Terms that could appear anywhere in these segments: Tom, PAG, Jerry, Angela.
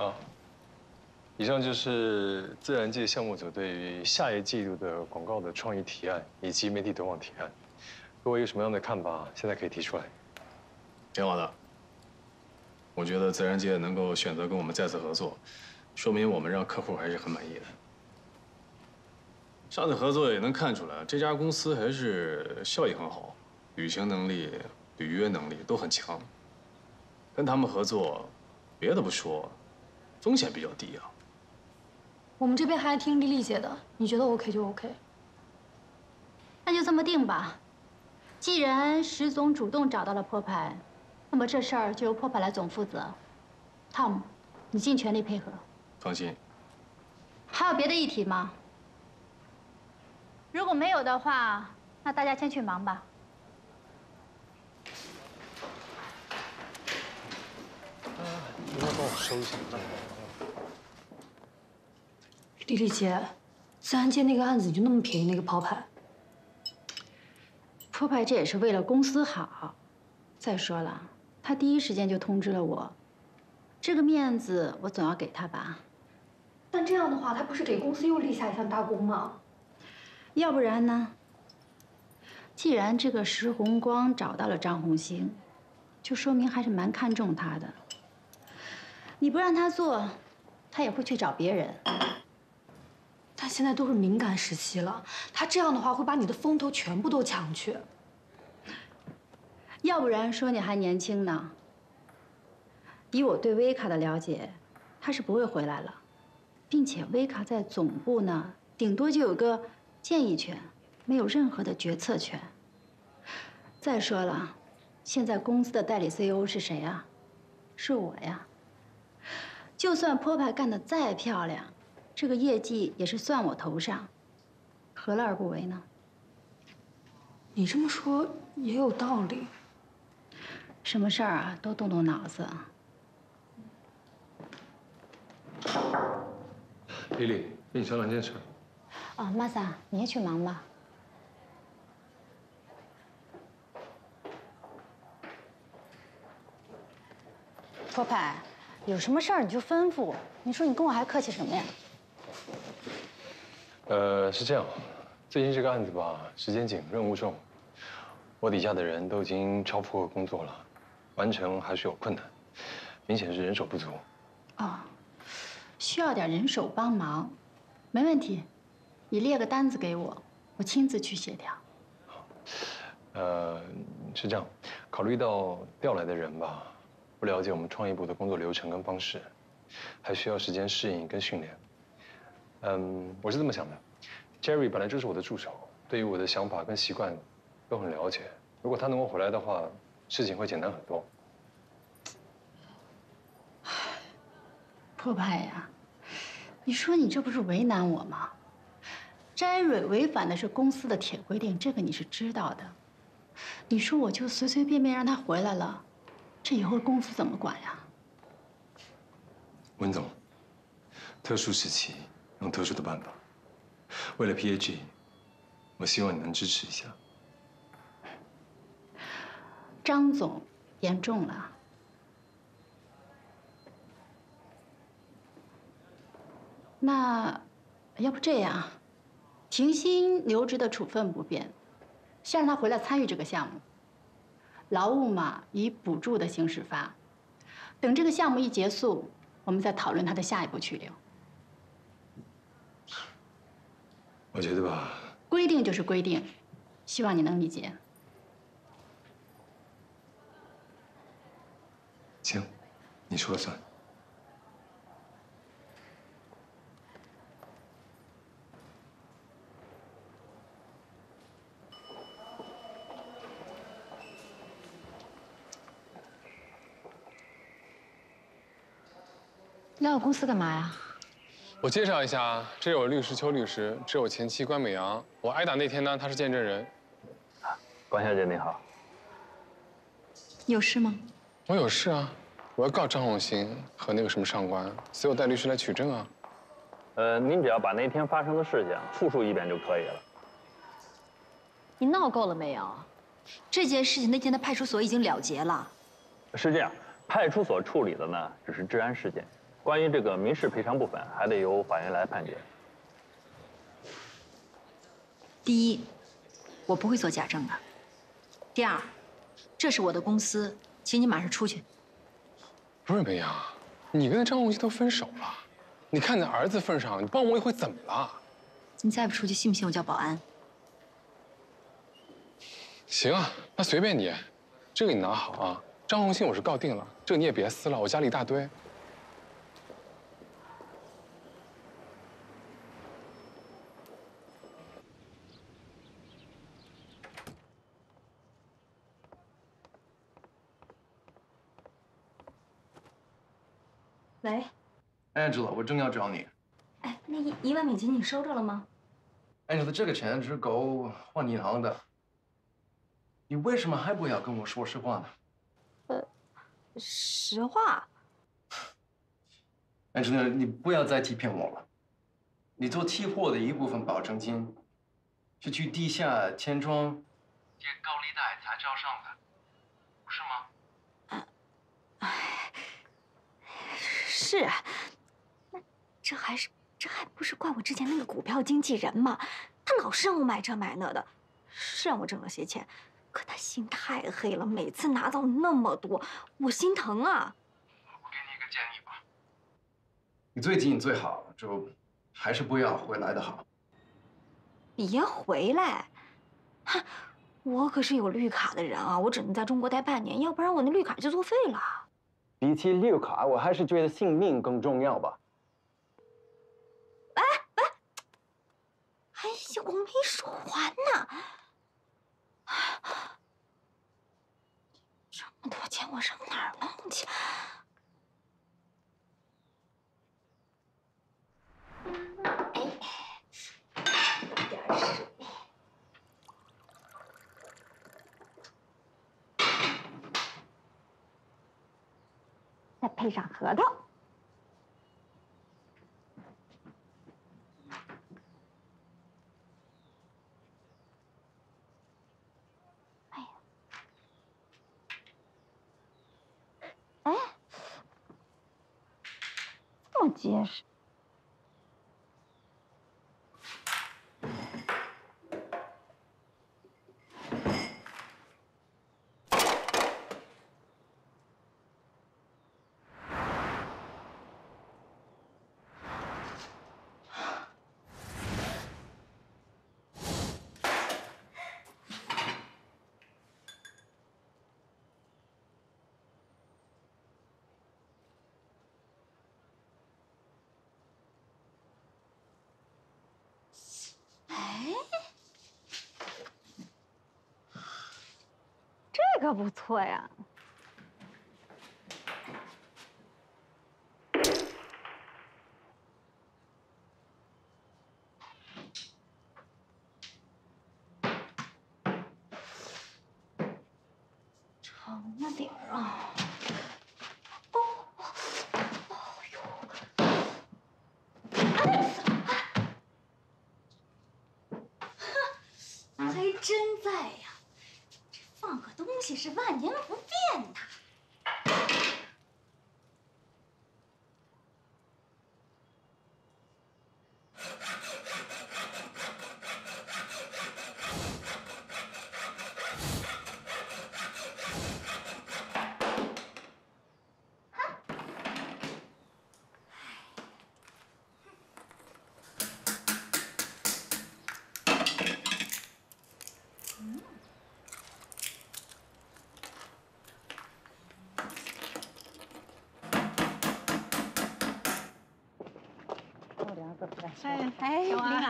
啊，以上就是自然界项目组对于下一季度的广告的创意提案以及媒体投放提案，各位有什么样的看法，现在可以提出来。挺好的，我觉得自然界能够选择跟我们再次合作，说明我们让客户还是很满意的。 上次合作也能看出来，这家公司还是效益很好，履行能力、履约能力都很强。跟他们合作，别的不说，风险比较低啊。我们这边还听丽丽姐的，你觉得 OK 就 OK。那就这么定吧。既然石总主动找到了破派，那么这事儿就由破派来总负责。Tom， 你尽全力配合。放心。还有别的议题吗？ 如果没有的话，那大家先去忙吧。啊，你要帮我收一下。丽丽姐，自然界那个案子你就那么便宜那个抛牌？破牌这也是为了公司好。再说了，他第一时间就通知了我，这个面子我总要给他吧。但这样的话，他不是给公司又立下一项大功吗？ 要不然呢？既然这个石红光找到了张红星，就说明还是蛮看重他的。你不让他做，他也会去找别人。但现在都是敏感时期了，他这样的话会把你的风头全部都抢去。要不然说你还年轻呢。以我对薇卡的了解，他是不会回来了，并且薇卡在总部呢，顶多就有个。 建议权没有任何的决策权。再说了，现在公司的代理 CEO 是谁啊？是我呀。就算坡派干得再漂亮，这个业绩也是算我头上，何乐而不为呢？你这么说也有道理。什么事儿啊，都动动脑子。丽丽，跟你商量件事。 啊，玛莎，你也去忙吧。托派，有什么事儿你就吩咐。你说你跟我还客气什么呀？是这样，最近这个案子吧，时间紧，任务重，我底下的人都已经超负荷工作了，完成还是有困难，明显是人手不足。啊，需要点人手帮忙，没问题。 你列个单子给我，我亲自去协调。是这样，考虑到调来的人吧，不了解我们创意部的工作流程跟方式，还需要时间适应跟训练。我是这么想的 ，Jerry 本来就是我的助手，对于我的想法跟习惯都很了解。如果他能够回来的话，事情会简单很多。破败呀，你说你这不是为难我吗？ Jerry 违反的是公司的铁规定，这个你是知道的。你说我就随随便便让他回来了，这以后公司怎么管呀？文总，特殊时期用特殊的办法。为了 PAG， 我希望你能支持一下。张总，言重了。 那要不这样？ 停薪留职的处分不变，先让他回来参与这个项目。劳务嘛，以补助的形式发。等这个项目一结束，我们再讨论他的下一步去留。我觉得吧，规定就是规定，希望你能理解。行，你说了算。 来我公司干嘛呀？我介绍一下啊，这是我律师邱律师，这是我前妻关美阳。我挨打那天呢，她是见证人。关小姐你好。有事吗？我有事啊，我要告张红星和那个什么上官，所以我带律师来取证啊。您只要把那天发生的事情复述一遍就可以了。你闹够了没有？这件事情那天的派出所已经了结了。是这样，派出所处理的呢，只是治安事件。关于这个民事赔偿部分，还得由法院来判决。第一，我不会做假证的。第二，这是我的公司，请你马上出去。不是梅阳，你跟张红旗都分手了，你看在儿子份上，你帮我一回怎么了？你再不出去，信不信我叫保安？行啊，那随便你，这个你拿好啊。张红旗我是告定了，这个你也别撕了，我家里一大堆。 喂 ，Angela， 我正要找你。哎，那1万美金你收着了吗 ？Angela， 这个钱是够换银行的。你为什么还不要跟我说实话呢？实话。Angela， 你不要再欺骗我了。你做期货的一部分保证金，是去地下钱庄借高利贷才交上的，不是吗？ 是啊，那这还不是怪我之前那个股票经纪人吗？他老是让我买这买那的，是让我挣了些钱，可他心太黑了，每次拿到那么多，我心疼啊。我给你一个建议吧，你最近最好就还是不要回来的好。别回来，哈，我可是有绿卡的人啊，我只能在中国待半年，要不然我那绿卡就作废了。 比起绿卡，我还是觉得性命更重要吧。哎哎，哎呀，我没说完呢。这么多钱，我上哪儿弄去？哎，喝点水。 再配上核桃。哎呀，哎，这么结实。 这个不错呀！长了点儿啊！哦哦哟！还真在呀！ 放个东西是万年不变的。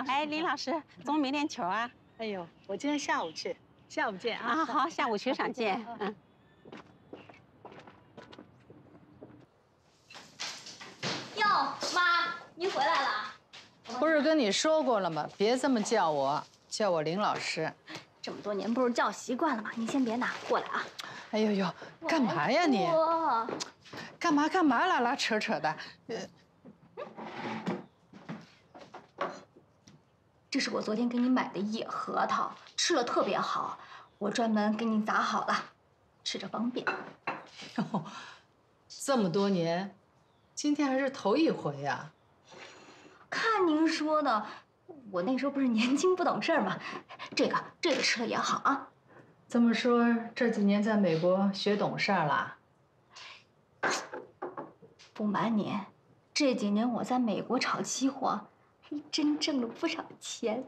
哎，李老师，怎么没练球啊？哎呦，我今天下午去，下午见啊！好，下午球场见。嗯。哟，妈，您回来了？不是跟你说过了吗？别这么叫我，叫我林老师。这么多年不是叫习惯了吗？您先别拿，过来啊。哎呦呦，干嘛呀你？干嘛拉拉扯扯的？这是我昨天给你买的野核桃，吃了特别好，我专门给你砸好了，吃着方便。哦，这么多年，今天还是头一回呀。看您说的，我那时候不是年轻不懂事儿吗？这个吃了也好啊。这么说，这几年在美国学懂事儿了？不瞒您，这几年我在美国炒期货，还真挣了不少钱。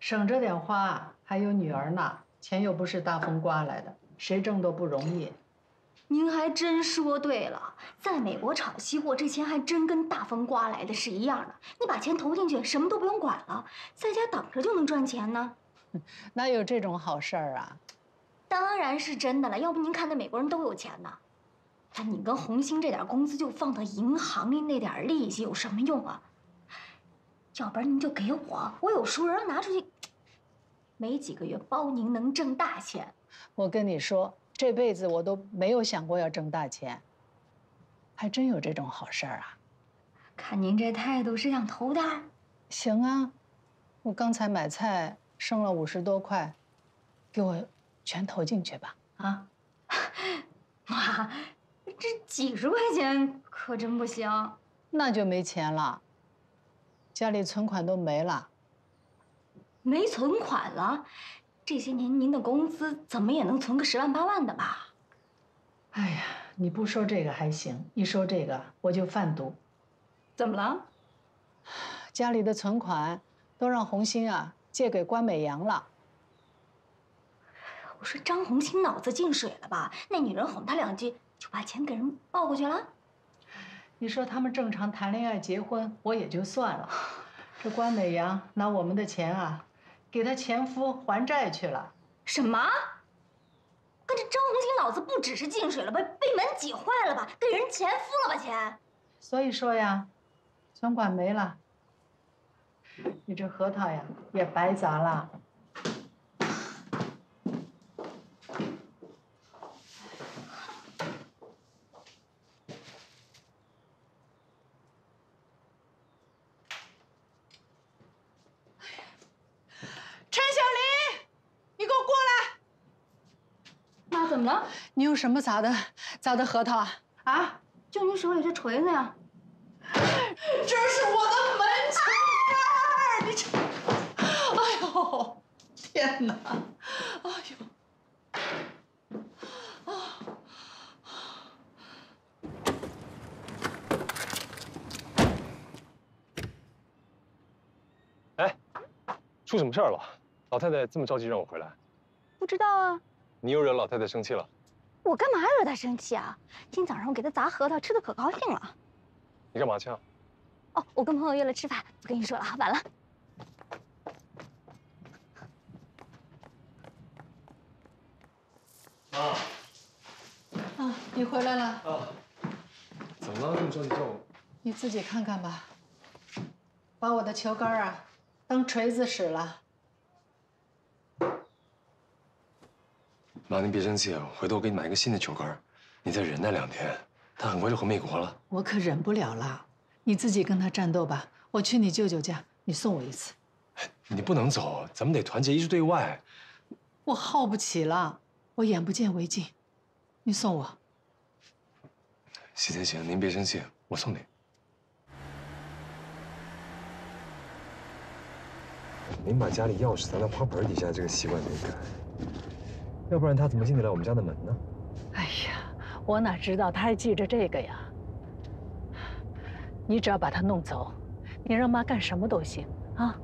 省着点花，还有女儿呢，钱又不是大风刮来的，谁挣都不容易。 您还真说对了，在美国炒期货，这钱还真跟大风刮来的是一样的。你把钱投进去，什么都不用管了，在家等着就能赚钱呢。哪有这种好事儿啊？当然是真的了，要不您看那美国人都有钱呢。那你跟红星这点工资就放到银行里那点利息有什么用啊？要不然您就给我，我有熟人拿出去，没几个月包您能挣大钱。我跟你说。 这辈子我都没有想过要挣大钱，还真有这种好事儿啊！看您这态度是想投单儿？行啊，我刚才买菜剩了50多块，给我全投进去吧！啊，妈，这几十块钱可真不行。那就没钱了，家里存款都没了。没存款了？ 这些年您的工资怎么也能存个10万8万的吧？哎呀，你不说这个还行，一说这个我就犯堵。怎么了？家里的存款都让红星啊借给关美阳了。我说张红星脑子进水了吧？那女人哄他两句就把钱给人抱过去了。你说他们正常谈恋爱结婚我也就算了，这关美阳拿我们的钱啊。 给她前夫还债去了？什么？跟这张红星脑子不只是进水了吧，被门挤坏了吧，给人前夫了吧钱？所以说呀，存款没了，你这核桃呀也白砸了。你用什么砸的核桃啊？啊，就你手里这锤子呀！这是我的门牌，你这……哎呦，天哪！哎呦，啊！哎，出什么事儿了？老太太这么着急让我回来？不知道啊。你又惹老太太生气了。 我干嘛惹他生气啊？今早上我给他砸核桃，吃的可高兴了。你干嘛去啊？哦，我跟朋友约了吃饭，不跟你说了，晚了。妈。啊，你回来了。啊。怎么了？这么着急叫我？你自己看看吧。把我的球杆啊，当锤子使了。 妈，您别生气啊！回头我给你买一个新的球杆，你再忍耐2天，他很快就回美国了。我可忍不了了，你自己跟他战斗吧。我去你舅舅家，你送我一次。你不能走，咱们得团结一致对外。我耗不起了，我眼不见为净。你送我。行，您别生气，我送你。您把家里钥匙藏在花盆底下这个习惯得改。 要不然他怎么进得来我们家的门呢？哎呀，我哪知道他还记着这个呀！你只要把他弄走，你让妈干什么都行啊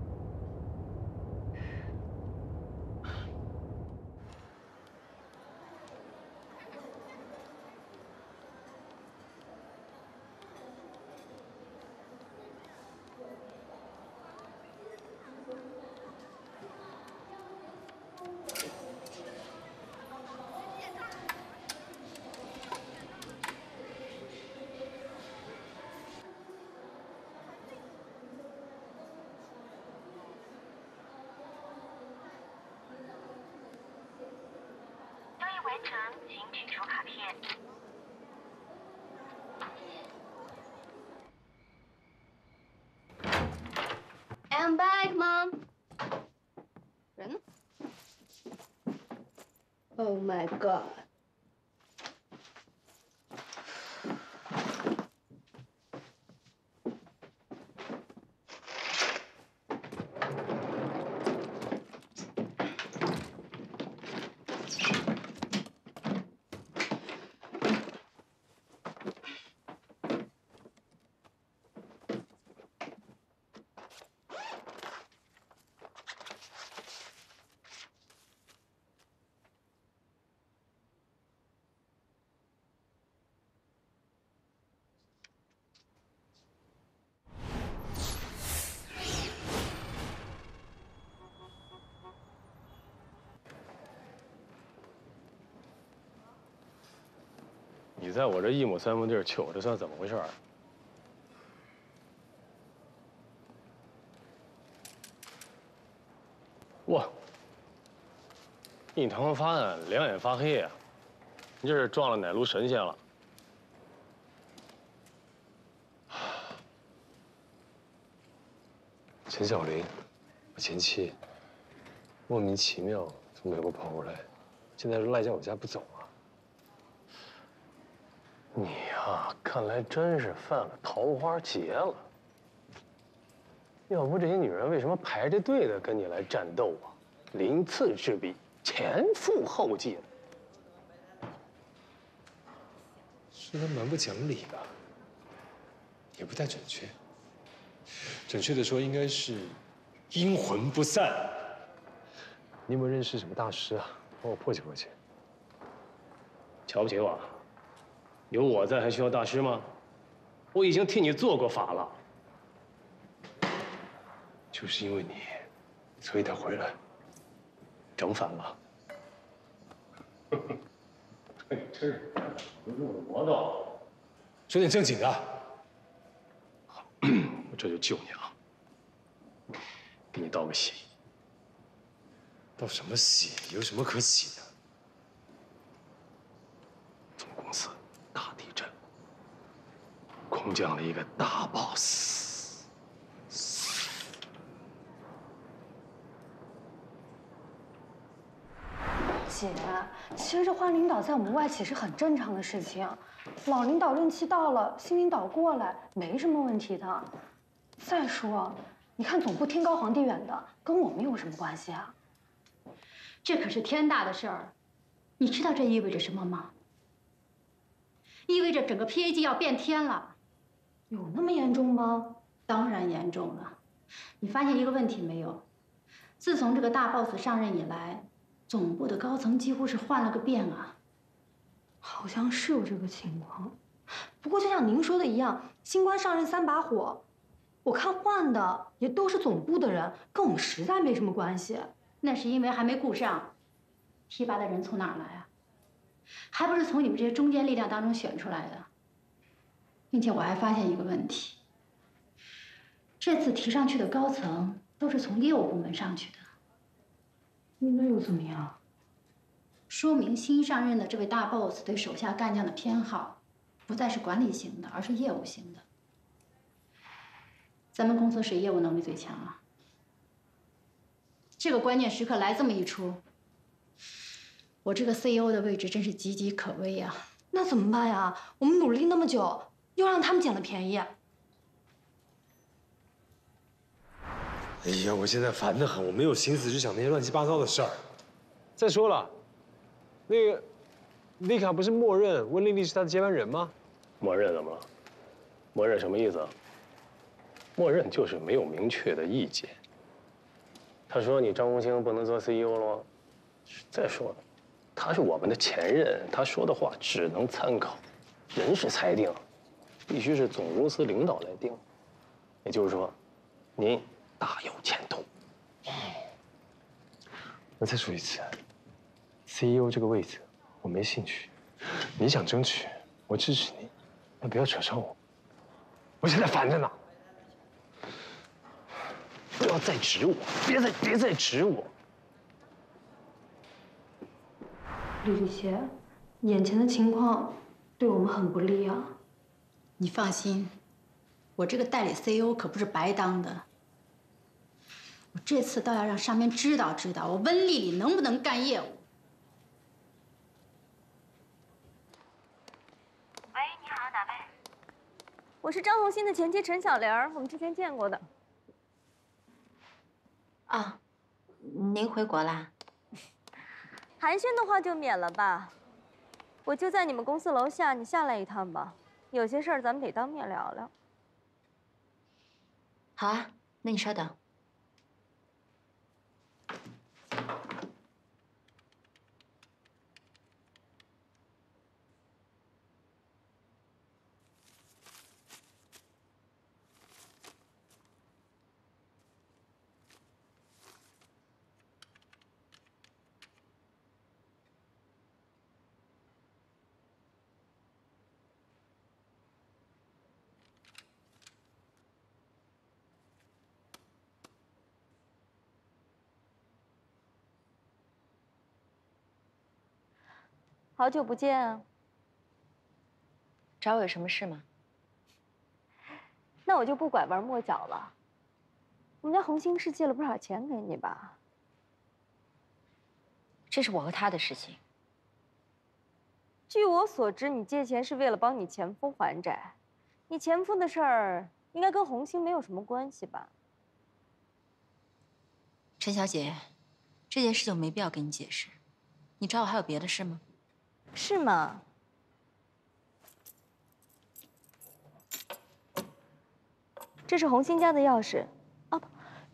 ！I'm back, Mom. 人呢 ？Oh my God. 你在我这一亩三分地取，这算怎么回事啊？哇！一头发暗，两眼发黑呀、啊！你这是撞了哪路神仙了？ 陈小林，我前妻，莫名其妙从美国跑过来，现在赖在我家不走啊！你呀，看来真是犯了桃花劫了。要不这些女人为什么排着队的跟你来战斗啊？鳞次栉比，前赴后继的，说他蛮不讲理的，也不太准确。 准确的说，应该是阴魂不散。你有没有认识什么大师啊？帮我破解破解。瞧不起我？有我在还需要大师吗？我已经替你做过法了。就是因为你，所以他回来，整反了。嘿，真是不入了魔道。说点正经的。 我这就救你啊！给你道个喜。道什么喜？有什么可喜的？总公司大地震，空降了一个大 boss。姐，其实这换领导在我们外企是很正常的事情。老领导任期到了，新领导过来没什么问题的。 再说，你看总部天高皇帝远的，跟我们有什么关系啊？这可是天大的事儿，你知道这意味着什么吗？意味着整个 PAG 要变天了。有那么严重吗？当然严重了。你发现一个问题没有？自从这个大 boss 上任以来，总部的高层几乎是换了个遍啊。好像是有这个情况，不过就像您说的一样，新官上任三把火。 我看换的也都是总部的人，跟我们实在没什么关系。那是因为还没顾上，提拔的人从哪儿来啊？还不是从你们这些中间力量当中选出来的。并且我还发现一个问题，这次提上去的高层都是从业务部门上去的。那又怎么样？说明新上任的这位大 boss 对手下干将的偏好，不再是管理型的，而是业务型的。 咱们公司谁业务能力最强啊？这个关键时刻来这么一出，我这个 CEO 的位置真是岌岌可危呀！那怎么办呀？我们努力那么久，又让他们捡了便宜。哎呀，我现在烦得很，我没有心思去想那些乱七八糟的事儿。再说了，那个丽卡不是默认温丽丽是她的接班人吗？默认怎么了？默认什么意思？ 默认就是没有明确的意见。他说：“你张红星不能做 CEO 了吗？”再说了，他是我们的前任，他说的话只能参考，人事裁定，必须是总公司领导来定。也就是说，您大有前途。我再说一次 ，CEO 这个位置我没兴趣。你想争取，我支持你，但不要扯上我。我现在烦着呢。 不要再指我，别再指我。丽丽姐，眼前的情况对我们很不利啊。你放心，我这个代理 CEO 可不是白当的。我这次倒要让上面知道知道，我温丽丽能不能干业务。喂，你好，哪位？我是张红星的前妻陈小玲，我们之前见过的。 啊，您回国啦？寒暄的话就免了吧。我就在你们公司楼下，你下来一趟吧。有些事儿咱们得当面聊聊。好啊，那你稍等。好久不见啊。找我有什么事吗？那我就不拐弯抹角了。我们家红星是借了不少钱给你吧？这是我和他的事情。据我所知，你借钱是为了帮你前夫还债，你前夫的事儿应该跟红星没有什么关系吧？陈小姐，这件事就没必要跟你解释。你找我还有别的事吗？是吗？这是红星家的钥匙，啊不，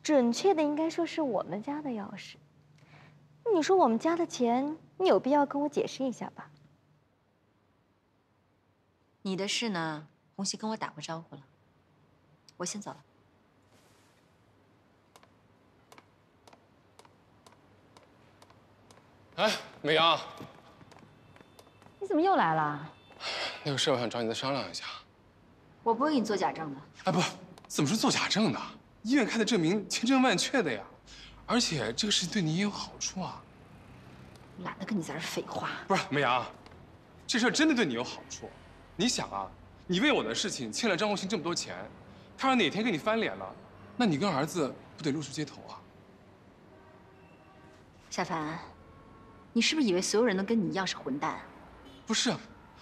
准确的应该说是我们家的钥匙。你说我们家的钱，你有必要跟我解释一下吧？ 你的事呢？红星跟我打过招呼了，我先走了。哎，美阳，你怎么又来了？那个事我想找你再商量一下。我不会给你做假证的。哎，不，怎么是做假证的？医院开的证明千真万确的呀，而且这个事情对你也有好处啊。我懒得跟你在这废话。不是，美阳，这事真的对你有好处。 你想啊，你为我的事情欠了张红星这么多钱，他要哪天跟你翻脸了，那你跟儿子不得露宿街头啊？夏凡，你是不是以为所有人都跟你一样是混蛋啊？不是，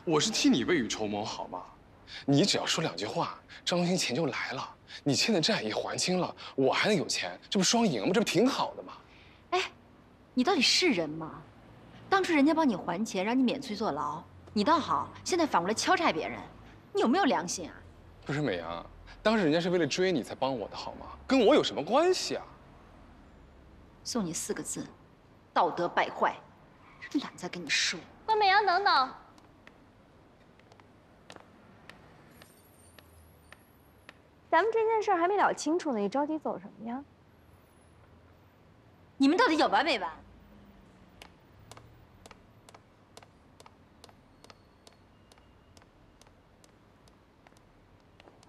我是替你未雨绸缪，好吗？你只要说两句话，张红星钱就来了，你欠的债也还清了，我还能有钱，这不双赢吗？这不挺好的吗？哎，你到底是人吗？当初人家帮你还钱，让你免罪坐牢。 你倒好，现在反过来敲诈别人，你有没有良心啊？不是美阳，当时人家是为了追你才帮我的好吗？跟我有什么关系啊？送你四个字：道德败坏。懒得跟你说。关美阳，等等。咱们这件事还没了清楚呢，你着急走什么呀？你们到底有完没完？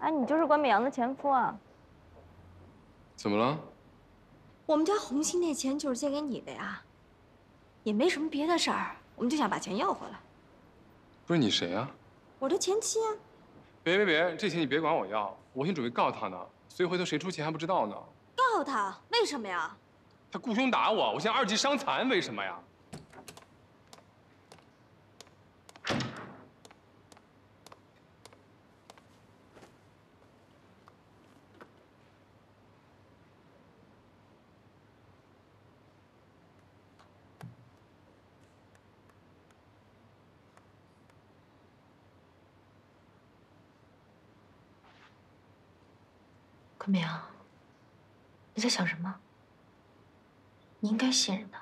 哎，你就是关美阳的前夫啊？怎么了？我们家红星那钱就是借给你的呀，也没什么别的事儿，我们就想把钱要回来。不是你谁啊？我的前妻啊。别，这钱你别管我要，我先准备告他呢，所以回头谁出钱还不知道呢。告他？为什么呀？他雇凶打我，我现在二级伤残，为什么呀？ 关美阳，你在想什么？你应该信任他。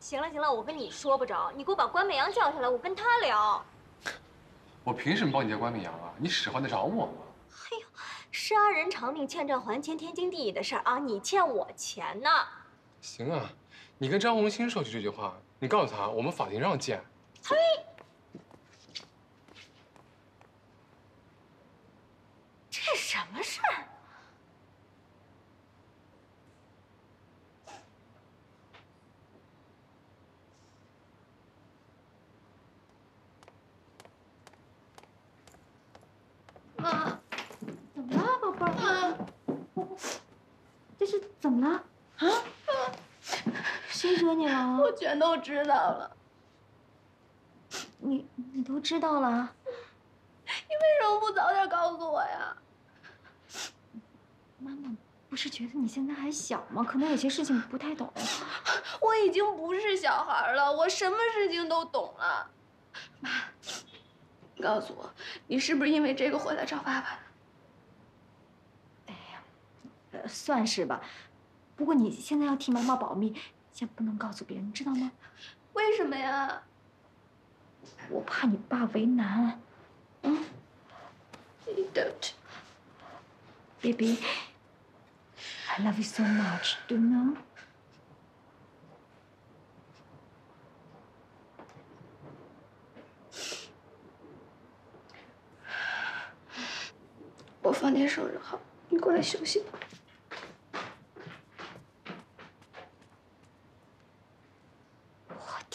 行了，我跟你说不着，你给我把关美阳叫下来，我跟他聊。我凭什么帮你叫关美阳啊？你使唤得着我吗？哎呦，杀人偿命，欠债还钱，天经地义的事儿啊！你欠我钱呢。行啊，你跟张红星说起这句话，你告诉他我们法庭上见。嘿。 什么事儿？啊！怎么了，宝贝儿？啊！这是怎么了？啊！谁惹你了？我全都知道了。你都知道了？你为什么不早点告诉我呀？ 妈妈不是觉得你现在还小吗？可能有些事情不太懂。我已经不是小孩了，我什么事情都懂了。妈，告诉我，你是不是因为这个回来找爸爸的？哎呀，算是吧。不过你现在要替妈妈保密，先不能告诉别人，知道吗？为什么呀？我怕你爸为难。嗯，你的。 Baby, I love you so much. Do you know?我房间收拾好，你过来休息吧。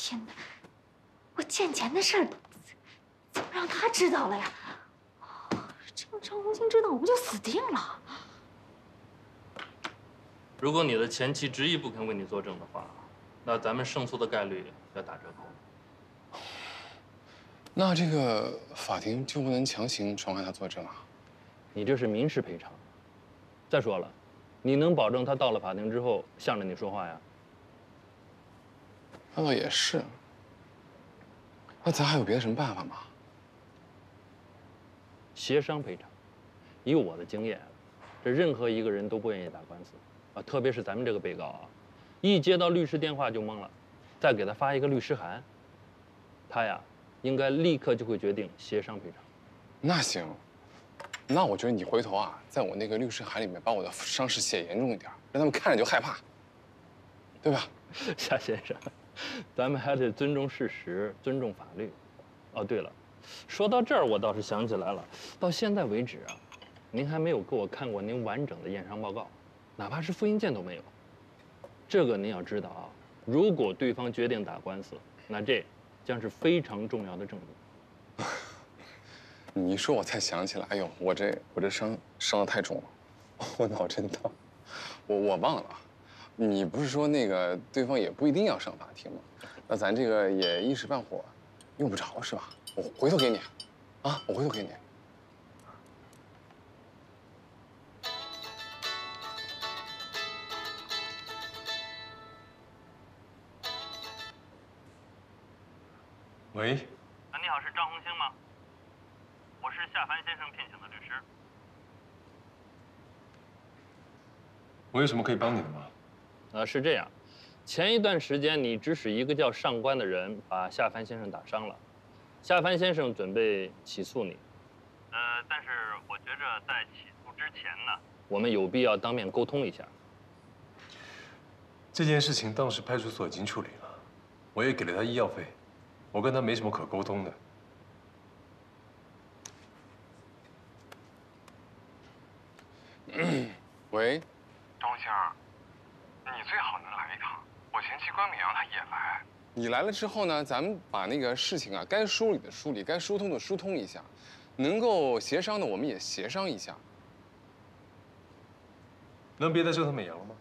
天哪，我见钱的事儿怎么让他知道了呀？这让张红星知道，我不就死定了？如果你的前妻执意不肯为你作证的话，那咱们胜诉的概率要打折扣。那这个法庭就不能强行传唤他作证啊？你这是民事赔偿。再说了，你能保证他到了法庭之后向着你说话呀？ 那倒也是。那咱还有别的什么办法吗？协商赔偿。以我的经验，这任何一个人都不愿意打官司啊，特别是咱们这个被告啊，一接到律师电话就懵了，再给他发一个律师函，他呀应该立刻就会决定协商赔偿。那行，那我觉得你回头啊，在我那个律师函里面把我的伤势写严重一点，让他们看着就害怕，对吧？夏先生。 咱们还得尊重事实，尊重法律。哦，对了，说到这儿，我倒是想起来了，到现在为止啊，您还没有给我看过您完整的验伤报告，哪怕是复印件都没有。这个您要知道啊，如果对方决定打官司，那这将是非常重要的证据。你一说，我才想起来，哎呦，我这伤得太重了，我脑震荡，我忘了。 你不是说那个对方也不一定要上法庭吗？那咱这个也一时半会儿用不着是吧？我回头给你，啊，我回头给你。喂，啊，你好，是张红星吗？我是夏凡先生聘请的律师。我有什么可以帮你的吗？ 是这样，前一段时间你指使一个叫上官的人把夏帆先生打伤了，夏帆先生准备起诉你，但是我觉着在起诉之前呢，我们有必要当面沟通一下。这件事情当时派出所已经处理了，我也给了他医药费，我跟他没什么可沟通的。喂，张先生。 你最好能来一趟，我前妻关美阳她也来。你来了之后呢，咱们把那个事情啊，该梳理的梳理，该疏通的疏通一下，能够协商的我们也协商一下。能别再折腾美阳了吗？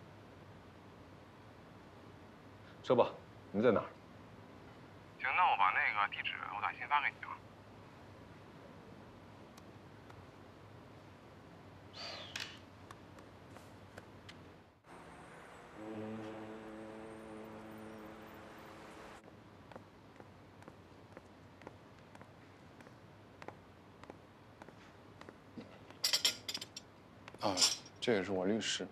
说吧，你在哪儿？行，那我把那个地址我短信发给你啊。啊，这也是我律师。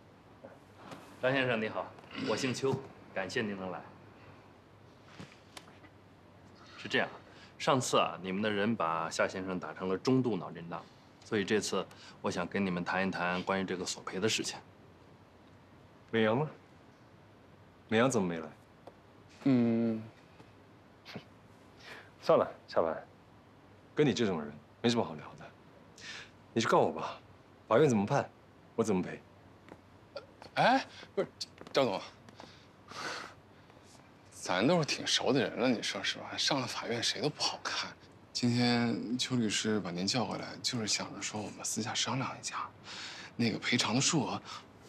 张先生你好，我姓邱，感谢您能来。是这样，上次啊，你们的人把夏先生打成了中度脑震荡，所以这次我想跟你们谈一谈关于这个索赔的事情。美阳呢？美阳怎么没来？嗯，算了，夏凡，跟你这种人没什么好聊的，你去告我吧。 法院怎么判，我怎么赔？哎，不是，张总，咱都是挺熟的人了，你说是吧？上了法院谁都不好看。今天邱律师把您叫回来，就是想着说我们私下商量一下，那个赔偿的数额，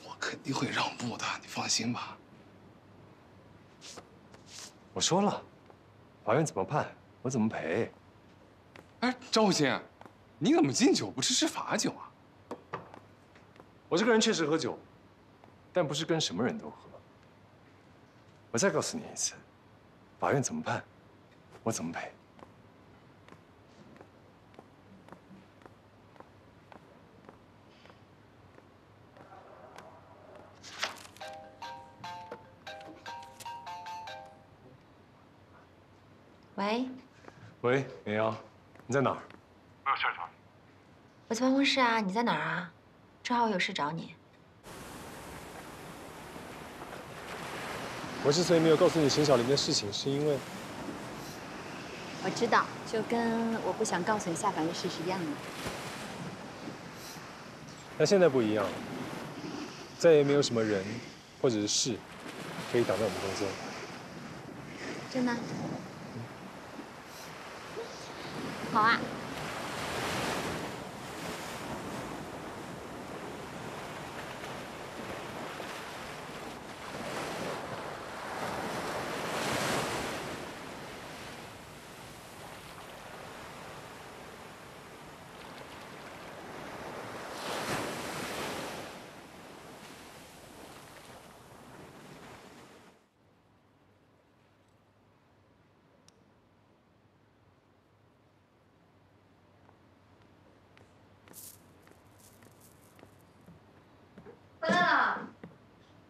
我肯定会让步的，你放心吧。我说了，法院怎么判，我怎么赔。哎，张红星，你怎么敬酒不吃吃罚酒啊？ 我这个人确实喝酒，但不是跟什么人都喝。我再告诉你一次，法院怎么判，我怎么赔。喂。喂，美阳，你在哪儿？我有事找你。我在办公室啊，你在哪儿啊？ 正好有事找你。我之所以没有告诉你沈小林的事情，是因为我知道，就跟我不想告诉你夏凡的事是一样的。那现在不一样了，再也没有什么人或者是事可以挡在我们中间。真的？口啊？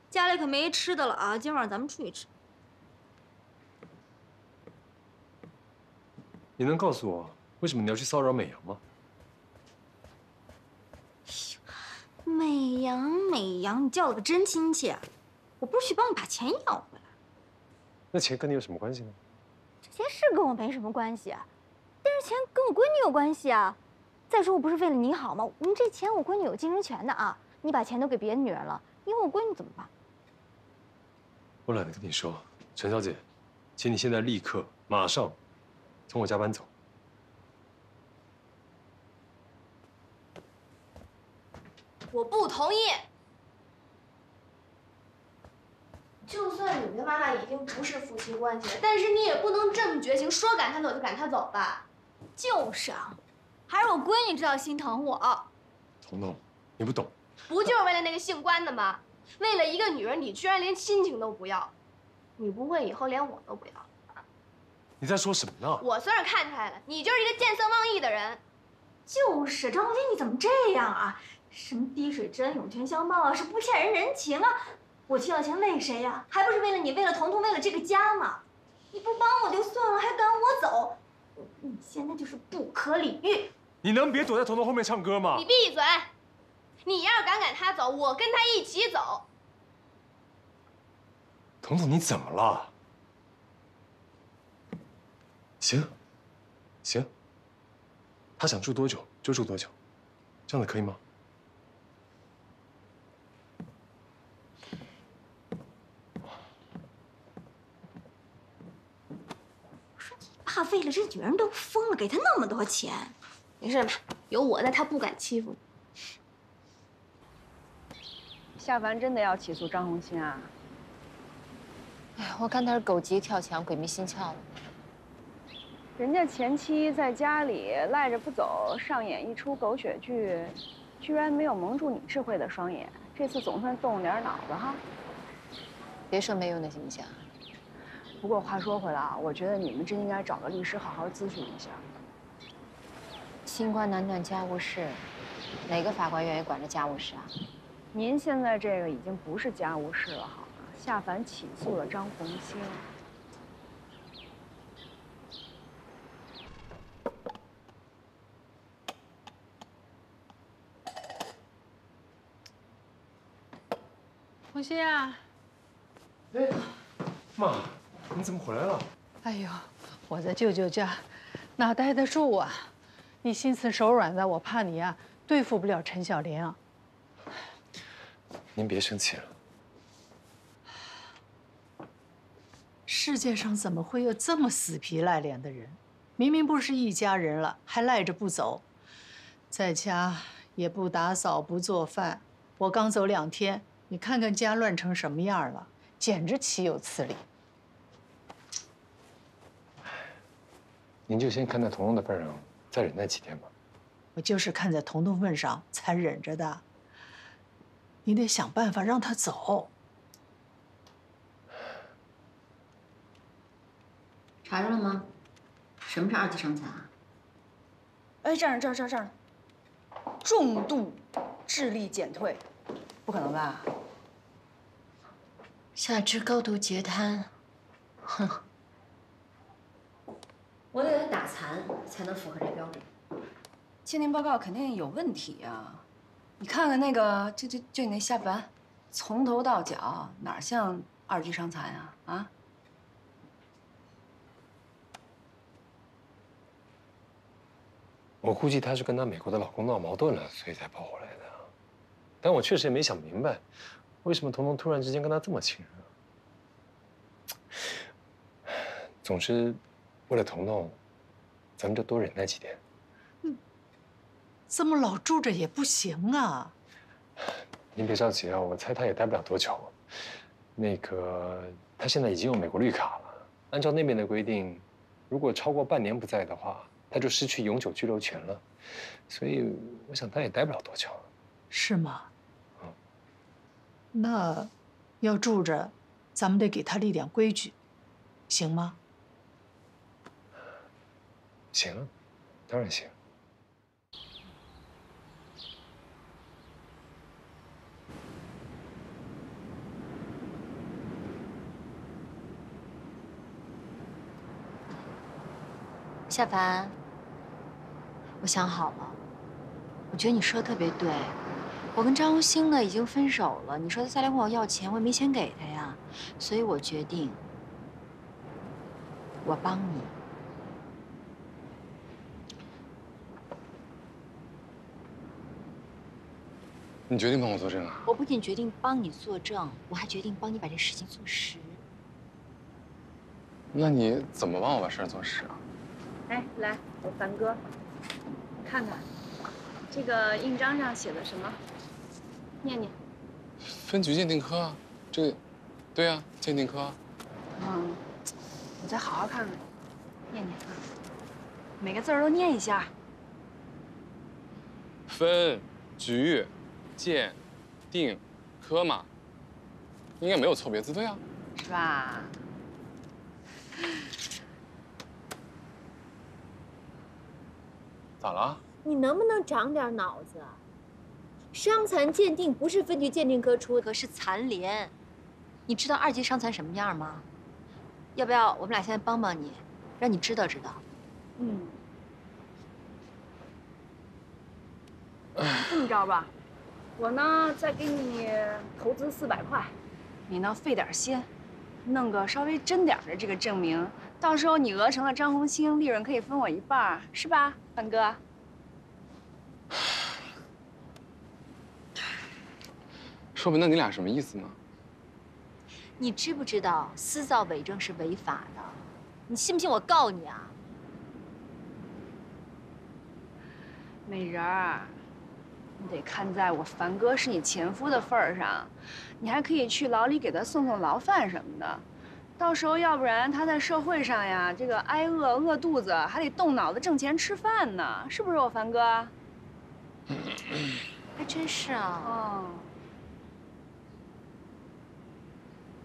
家里可没吃的了啊！今晚咱们出去吃。你能告诉我为什么你要去骚扰美羊吗？美羊，美羊，你叫了个真亲切啊！我不是去帮你把钱要回来？那钱跟你有什么关系呢？这件事跟我没什么关系，但是钱跟我闺女有关系啊！再说我不是为了你好吗？我们这钱我闺女有竞争权的啊！你把钱都给别的女人了，你问我闺女怎么办？ 我懒得跟你说，陈小姐，请你现在立刻、马上从我家搬走。我不同意。就算你跟妈妈已经不是夫妻关系了，但是你也不能这么绝情，说赶她走就赶她走吧。就是啊，还是我闺女知道心疼我。彤彤，你不懂。不就是为了那个姓关的吗？ 为了一个女人，你居然连亲情都不要，你不会以后连我都不要了？你在说什么呢？我算是看出来了，你就是一个见色忘义的人。就是张红军，你怎么这样啊？什么滴水之恩涌泉相报啊，是不欠人人情啊！我去要钱为谁呀？还不是为了你，为了彤彤，为了这个家嘛！你不帮我就算了，还赶我走，你现在就是不可理喻。你能别躲在彤彤后面唱歌吗？你闭嘴！ 你要是敢赶他走，我跟他一起走。彤彤，你怎么了？行，行。他想住多久就住多久，这样子可以吗？我说你爸为了这女人都疯了，给他那么多钱。没事吧？有我在，他不敢欺负你。 夏凡真的要起诉张红心啊！哎，我看他是狗急跳墙，鬼迷心窍了。人家前妻在家里赖着不走，上演一出狗血剧，居然没有蒙住你智慧的双眼。这次总算动了点脑子哈。别说没用的，行不行？不过话说回来啊，我觉得你们真应该找个律师好好咨询一下。新官难断家务事，哪个法官愿意管这家务事啊？ 您现在这个已经不是家务事了，好吗？夏凡起诉了张红星。红星啊！哎，妈，你怎么回来了？哎呦，我在舅舅家，哪待得住啊！你心慈手软的，我怕你啊对付不了陈小玲啊。 您别生气了。世界上怎么会有这么死皮赖脸的人？明明不是一家人了，还赖着不走，在家也不打扫、不做饭。我刚走2天，你看看家乱成什么样了，简直岂有此理！您就先看在彤彤的份上，再忍耐几天吧。我就是看在彤彤份上才忍着的。 你得想办法让他走。查着了吗？什么是二级伤残啊？哎，这儿，重度智力减退，不可能吧？下肢高度截瘫，哼，我得给他打残才能符合这标准。鉴定报告肯定有问题啊。 你看看那个，就你那夏凡，从头到脚哪像二级伤残啊？啊！我估计她是跟她美国的老公闹矛盾了，所以才跑回来的。但我确实也没想明白，为什么彤彤突然之间跟她这么亲热。总之，为了彤彤，咱们就多忍耐几天。嗯，这么老住着也不行啊。您别着急啊，我猜他也待不了多久。那个，他现在已经有美国绿卡了。按照那边的规定，如果超过半年不在的话，他就失去永久居留权了。所以，我想他也待不了多久。是吗？嗯。那，要住着，咱们得给他立点规矩，行吗？ 行啊，当然行。夏凡，我想好了，我觉得你说的特别对。我跟张如新呢已经分手了，你说他再来问我要钱，我也没钱给他呀，所以我决定，我帮你。 你决定帮我作证啊！我不仅决定帮你作证，我还决定帮你把这事情做实。那你怎么帮我把事儿做实啊？哎，来，我凡哥，看看这个印章上写的什么，念念。分局鉴定科啊，这，对啊，鉴定科啊。嗯，我再好好看看，念念啊，每个字儿都念一下。分局。 鉴定科嘛，应该没有错别字对啊，是吧？咋了？你能不能长点脑子？伤残鉴定不是分局鉴定科出的，是残联。你知道二级伤残什么样吗？要不要我们俩现在帮帮你，让你知道知道？嗯。这么着吧。 我呢，再给你投资400块，你呢费点心，弄个稍微真点的这个证明，到时候你讹成了张红星，利润可以分我一半，是吧，范哥？说不定你俩什么意思呢？你知不知道私造伪证是违法的？你信不信我告你啊？美人儿。 你得看在我凡哥是你前夫的份儿上，你还可以去牢里给他送送牢饭什么的。到时候要不然他在社会上呀，这个挨饿饿肚子，还得动脑子挣钱吃饭呢，是不是我凡哥？还真是啊。哦。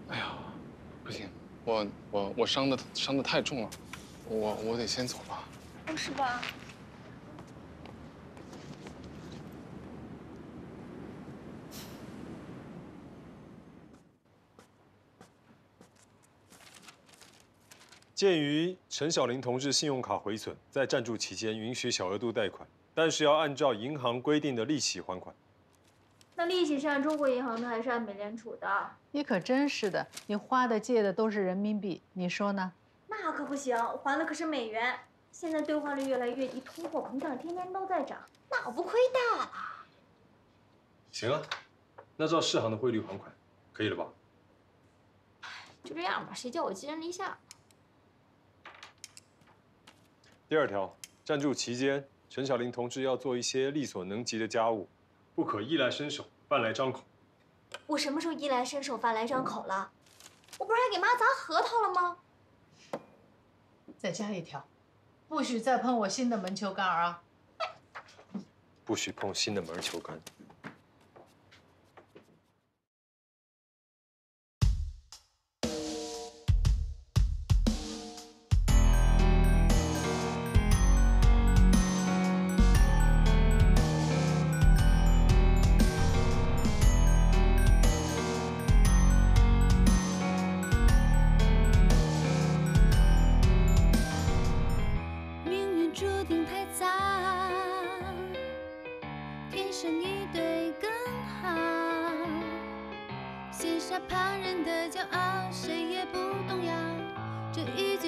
哎呀，不行，我伤得太重了，我得先走了。哦，是吧？ 鉴于陈小林同志信用卡毁损，在暂住期间允许小额度贷款，但是要按照银行规定的利息还款。那利息是按中国银行的还是按美联储的？你可真是的，你花的借的都是人民币，你说呢？那可不行，还的可是美元。现在兑换率越来越低，通货膨胀天天都在涨，那我不亏大了？行啊，那照世行的汇率还款，可以了吧？就这样吧，谁叫我寄人篱下？ 第二条，暂住期间，陈小林同志要做一些力所能及的家务，不可衣来伸手，饭来张口。我什么时候衣来伸手，饭来张口了？我不是还给妈砸核桃了吗？再加一条，不许再碰我新的门球杆啊！不许碰新的门球杆。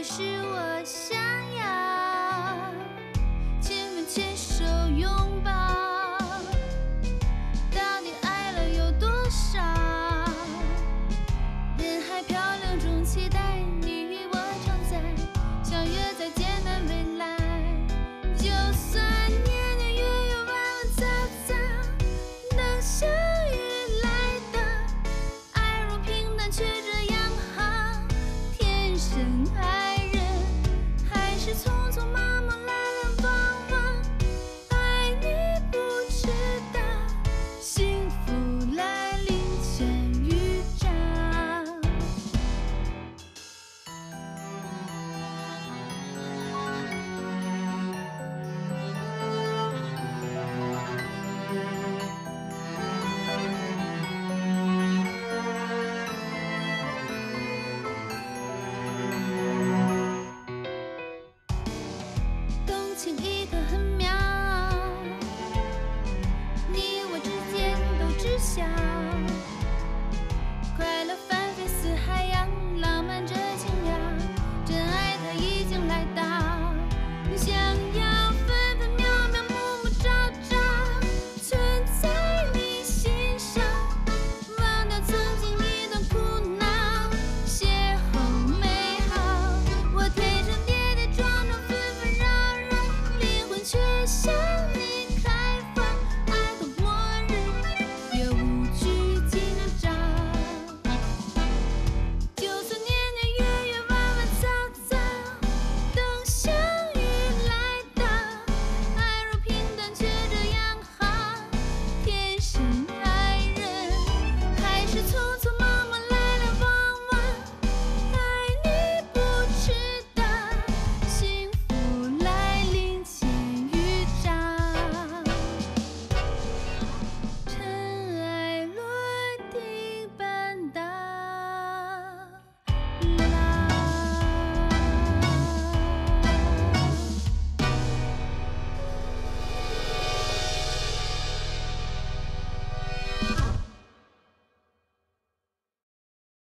是我想要，亲吻、牵手、拥抱。